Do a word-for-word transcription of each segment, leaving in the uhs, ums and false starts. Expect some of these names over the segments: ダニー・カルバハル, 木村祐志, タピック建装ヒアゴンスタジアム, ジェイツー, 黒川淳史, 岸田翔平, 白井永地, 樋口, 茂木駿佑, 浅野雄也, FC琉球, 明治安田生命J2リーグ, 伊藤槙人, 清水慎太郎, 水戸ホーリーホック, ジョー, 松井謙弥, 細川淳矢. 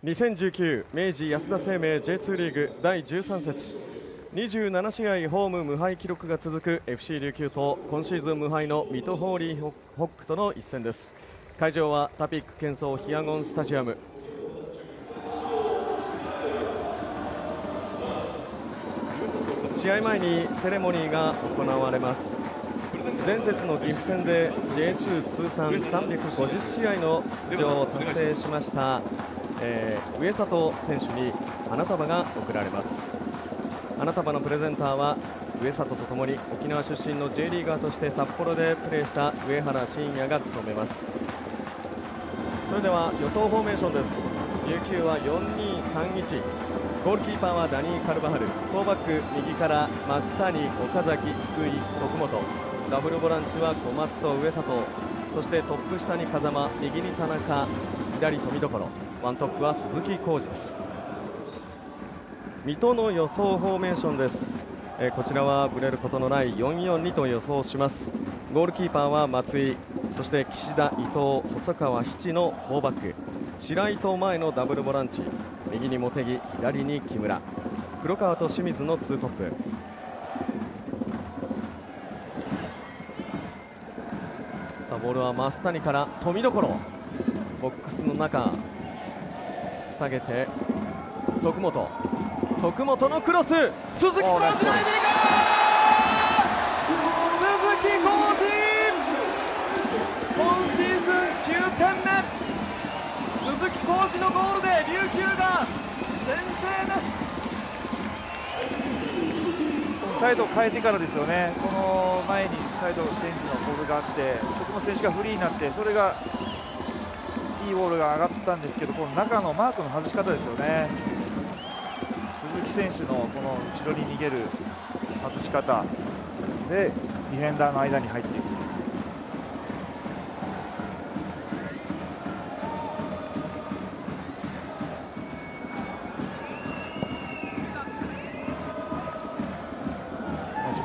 にせんじゅうきゅう明治安田生命 ジェイツー リーグだいじゅうさん節、にじゅうなな試合ホーム無敗記録が続く エフシー 琉球と今シーズン無敗の水戸ホーリーホックとの一戦です。会場はタピック建装ヒアゴンスタジアム。試合前にセレモニーが行われます。前節の岐阜戦で ジェイツー 通算さんびゃくごじゅう試合の出場を達成しました、えー、上里選手に花束が贈られます。花束のプレゼンターは上里とともに沖縄出身の J リーガーとして札幌でプレーした上原晋也が務めます。それでは予想フォーメーションです。琉球は よん に さん いち、ゴールキーパーはダニー・カルバハル、フォーバック右から増谷、岡崎、福井、徳本、ダブルボランチは小松と上里、そしてトップ下に風間、右に田中、左富所、ワントップは鈴木浩二です。水戸の予想フォーメーションです。えこちらはぶれることのない よん よん に と予想します。ゴールキーパーは松井、そして岸田、伊藤、細川、七のフォーバック、白井と前のダブルボランチ、右に茂木、左に木村、黒川と清水のツートップ。さあボールは増谷から富所、ボックスの中下げて徳本、徳本のクロス、鈴木浩二のヘディング、鈴木浩二今シーズンきゅうてんめ、鈴木浩二のゴールで琉球が先制です。サイドを変えてからですよね。この前にサイドチェンジのボールがあって徳本選手がフリーになって、それがいいボールが上がったんですけど、この中のマークの外し方ですよね。鈴木選手のこの後ろに逃げる外し方でディフェンダーの間に入っていく。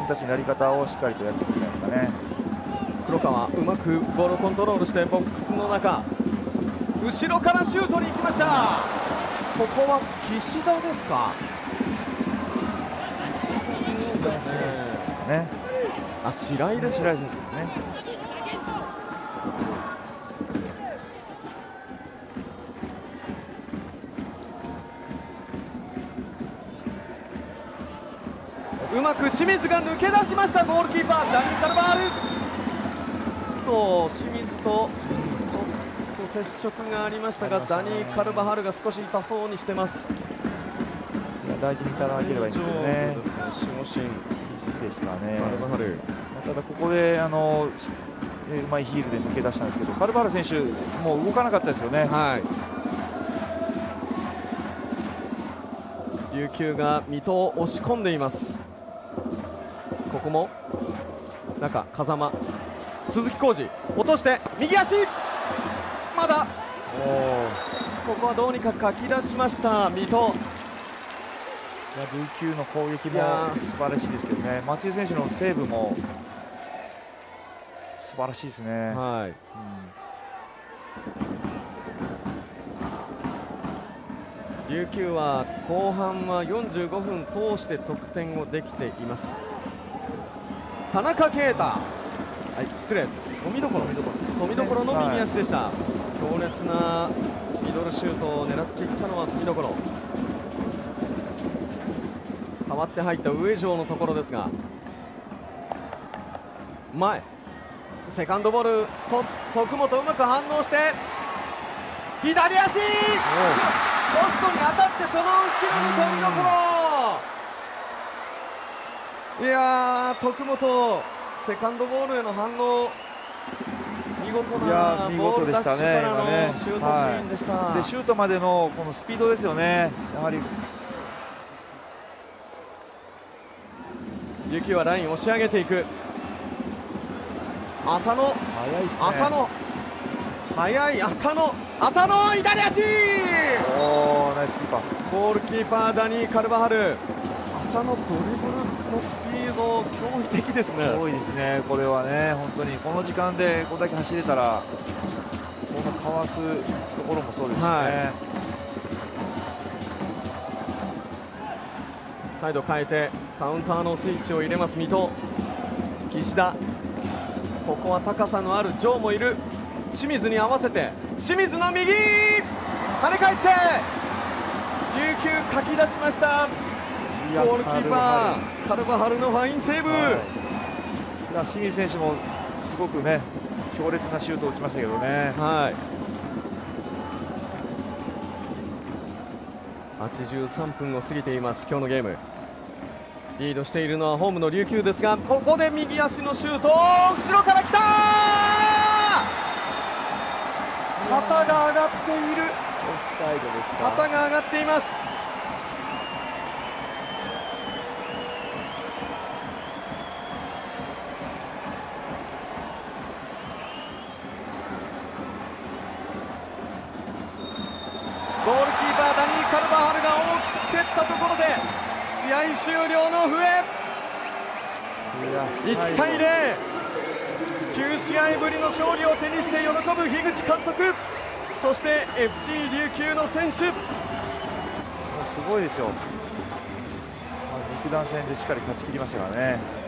たちのやり方をしっかりとやっていくんじゃないですかね。黒川うまくボールをコントロールしてボックスの中、後ろからシュートに行きました。ここは岸田ですか。岸田ですね。あ、白井です。白井選手ですね。うまく清水が抜け出しました。ゴールキーパーダニー・カルバールと清水とちょっと接触がありましたが、ダニー・カルバハルが少し痛そうにしてます。大事に至らなければいいんですけどね。守護神ですかね、カルバハル。ただここであのうまいヒールで抜け出したんですけど、カルバハル選手もう動かなかったですよね。はい、琉球が水戸を押し込んでいます。ここも中、風間、鈴木浩二落として右足、まだここはどうにかかき出しました水戸。琉球の攻撃も素晴らしいですけどね、松井選手のセーブも素晴らしいですね。はい、うん、琉球は後半はよんじゅうごふん通して得点をできています。田中圭太、はい、失礼、富所、富所の右足でした、はい、強烈なミドルシュートを狙っていったのは富所。代わって入った上条のところですが、前セカンドボールと徳本うまく反応して左足、ポストに当たってその後ろに飛びどころ。いやー、徳本セカンドボールへの反応見事なボールダッシュからのシュートシーンでした。はい、でシュートまでのこのスピードですよね。やはり琉球はラインを押し上げていく。浅野、早いっすね、浅野速い、浅野、浅野左足、おー、ナイスキーパー。ゴールキーパーダニー・カルバハル、浅野ドリブルのスピード驚異的ですね。多いですね、これはね。本当にこの時間でこれだけ走れたら、このかわすところもそうですね。はい、サイド変えてカウンターのスイッチを入れます水戸、岸田、ここは高さのあるジョーもいる、清水に合わせて清水の右、跳ね返って琉球かき出しました。ゴールキーパーカルバハルのファインセーブ、はい、清水選手もすごくね強烈なシュートを打ちましたけどね、はい、はちじゅうさんぷんを過ぎています今日のゲーム。リードしているのはホームの琉球ですが、ここで右足のシュート、後ろから来た、旗が上がっている、オフサイドですか、旗が上がっています。ゴールキーパーダニー・カルバハルが大きく蹴ったところで試合終了の笛、いちたいぜろ、きゅう試合ぶりの勝利を手にして喜ぶ樋口監督、そして エフシー 琉球の選手、すごいですよ、肉弾戦でしっかり勝ち切りましたからね。